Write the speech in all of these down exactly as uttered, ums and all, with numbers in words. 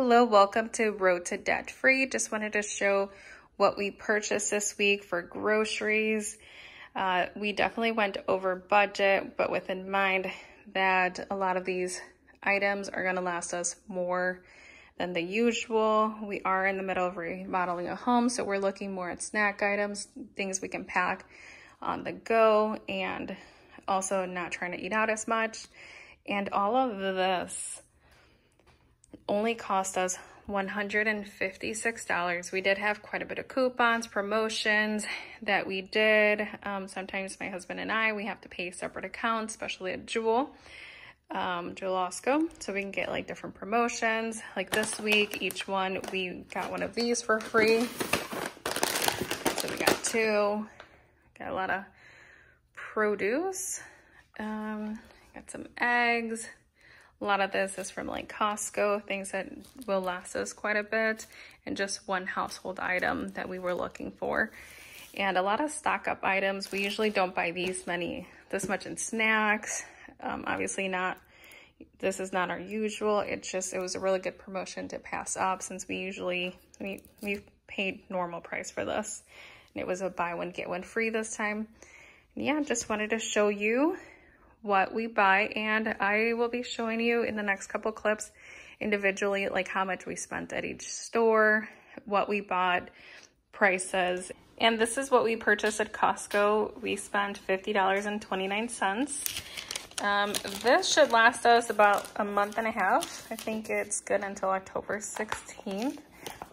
Hello, welcome to Road to Debt Free. Just wanted to show what we purchased this week for groceries. Uh, we definitely went over budget, but with in mind that a lot of these items are going to last us more than the usual. We are in the middle of remodeling a home, so we're looking more at snack items, things we can pack on the go, and also not trying to eat out as much. And all of this only cost us one hundred fifty-six dollars. We did have quite a bit of coupons, promotions that we did. Um, sometimes my husband and I, we have to pay separate accounts, especially at Jewel, um, Jewel Osco, so we can get like different promotions. Like this week, each one, we got one of these for free. So we got two, got a lot of produce, um, got some eggs. A lot of this is from like Costco, things that will last us quite a bit, and just one household item that we were looking for. And a lot of stock up items. We usually don't buy these many, this much in snacks. Um, obviously not, this is not our usual. It's just, it was a really good promotion to pass up since we usually, we, we paid normal price for this. And it was a buy one, get one free this time. And yeah, just wanted to show you what we buy, and I will be showing you in the next couple clips individually like how much we spent at each store, what we bought, prices. And this is what we purchased at Costco. We spent fifty dollars and twenty-nine cents. Um, this should last us about a month and a half. I think it's good until October sixteenth,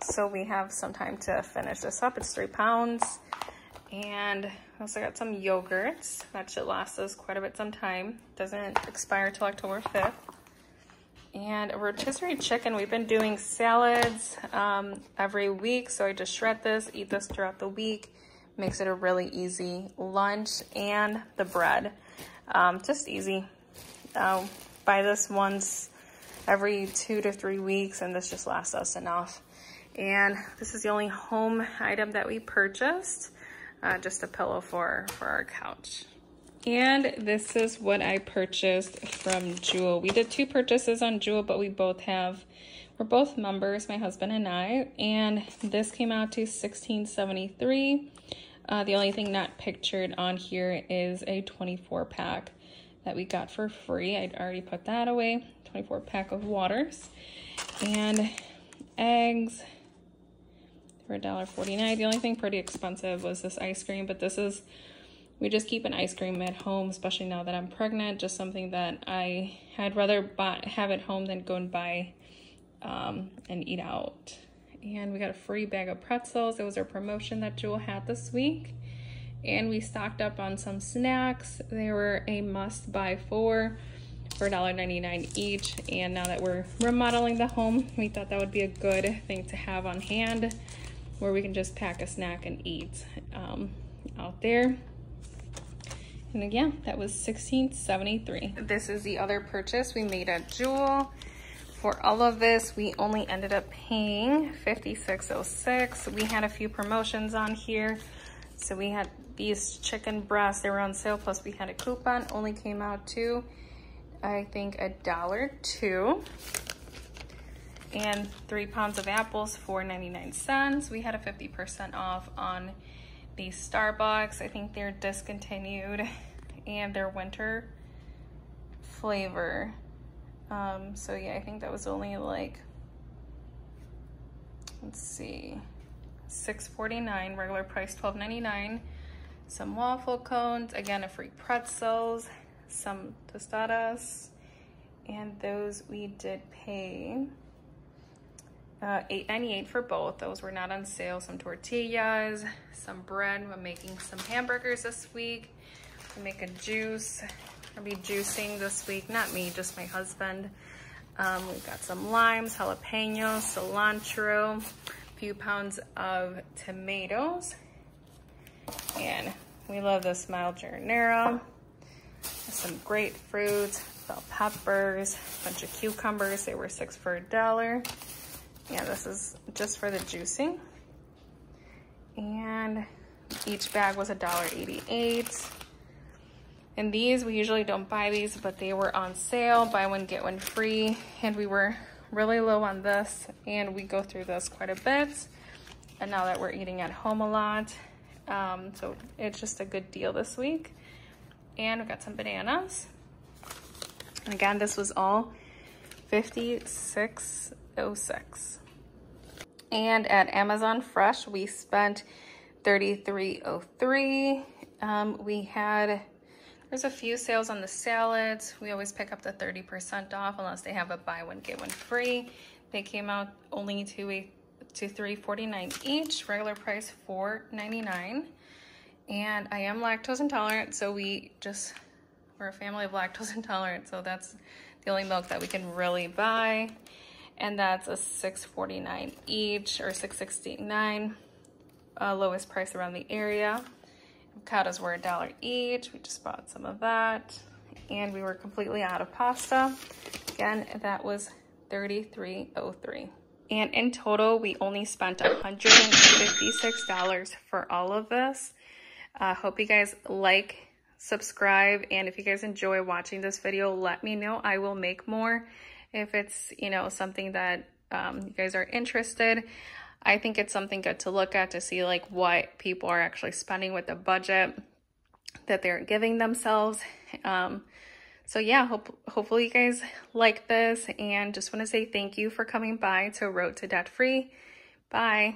so we have some time to finish this up. It's three pounds. And I also got some yogurts. That should last us quite a bit some time. Doesn't expire till October fifth. And a rotisserie chicken. We've been doing salads um, every week. So I just shred this, eat this throughout the week. Makes it a really easy lunch. And the bread. Um, just easy. Uh, buy this once every two to three weeks. And this just lasts us enough. And this is the only home item that we purchased. Uh, just a pillow for, for our couch. And this is what I purchased from Jewel. We did two purchases on Jewel, but we both have, we're both members, my husband and I, and this came out to sixteen seventy-three. Uh, the only thing not pictured on here is a twenty-four pack that we got for free. I'd already put that away, twenty-four pack of waters. And eggs, for a dollar forty-nine. The only thing pretty expensive was this ice cream, but this is, we just keep an ice cream at home, especially now that I'm pregnant, just something that I, I'd rather buy, have at home than go and buy um, and eat out. And we got a free bag of pretzels. It was our promotion that Jewel had this week. And we stocked up on some snacks. They were a must buy for, for a dollar ninety-nine each. And now that we're remodeling the home, we thought that would be a good thing to have on hand, where we can just pack a snack and eat um, out there. And again, that was sixteen seventy-three. This is the other purchase we made at Jewel. For all of this, we only ended up paying fifty-six oh six. We had a few promotions on here. So we had these chicken breasts, they were on sale, plus we had a coupon, only came out to, I think, a dollar two. And three pounds of apples for ninety-nine cents. We had a fifty percent off on the Starbucks. I think they're discontinued, and their winter flavor. Um, so yeah, I think that was only like, let's see, six forty-nine, regular price twelve ninety-nine. Some waffle cones, again, a free pretzels, some tostadas, and those we did pay Uh, eight ninety-eight for both. Those were not on sale. Some tortillas, some bread. I'm making some hamburgers this week. I'll make a juice. I'll be juicing this week. Not me, just my husband. Um, we've got some limes, jalapenos, cilantro, a few pounds of tomatoes. And we love this mild marinara. Some grapefruit, bell peppers, a bunch of cucumbers. They were six for a dollar. Yeah, this is just for the juicing. And each bag was a dollar eighty-eight. And these, we usually don't buy these, but they were on sale, buy one, get one free. And we were really low on this, and we go through this quite a bit. And now that we're eating at home a lot, um, so it's just a good deal this week. And we got some bananas. And again, this was all fifty-six oh six. And at Amazon Fresh, we spent thirty-three oh three. Um, we had, there's a few sales on the salads. We always pick up the thirty percent off unless they have a buy one, get one free. They came out only to a to three forty-nine each, regular price four ninety-nine. And I am lactose intolerant, so we just, we're a family of lactose intolerant, so that's the only milk that we can really buy. And that's a six forty-nine each, or six sixty-nine, uh, lowest price around the area. Avocados were a dollar each. We just bought some of that. And we were completely out of pasta. Again, that was thirty-three oh three. And in total, we only spent one hundred fifty-six dollars for all of this. I uh, hope you guys like, subscribe, and if you guys enjoy watching this video, let me know. I will make more if it's, you know, something that um, you guys are interested. I think it's something good to look at to see like what people are actually spending with the budget that they're giving themselves. Um, so yeah, hope, hopefully you guys like this, and just want to say thank you for coming by to Road to Debt Free. Bye.